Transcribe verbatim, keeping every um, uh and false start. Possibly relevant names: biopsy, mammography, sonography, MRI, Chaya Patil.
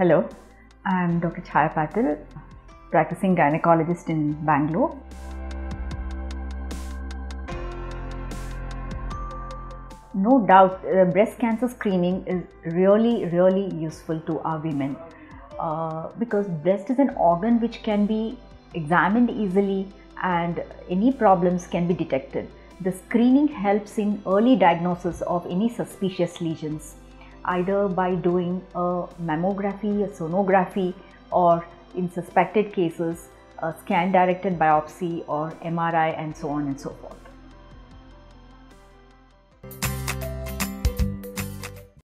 Hello, I am Doctor Chaya Patil, practicing gynecologist in Bangalore. No doubt, uh, breast cancer screening is really, really useful to our women uh, because breast is an organ which can be examined easily and any problems can be detected. The screening helps in early diagnosis of any suspicious lesions, either by doing a mammography, a sonography, or in suspected cases, a scan-directed biopsy or M R I and so on and so forth.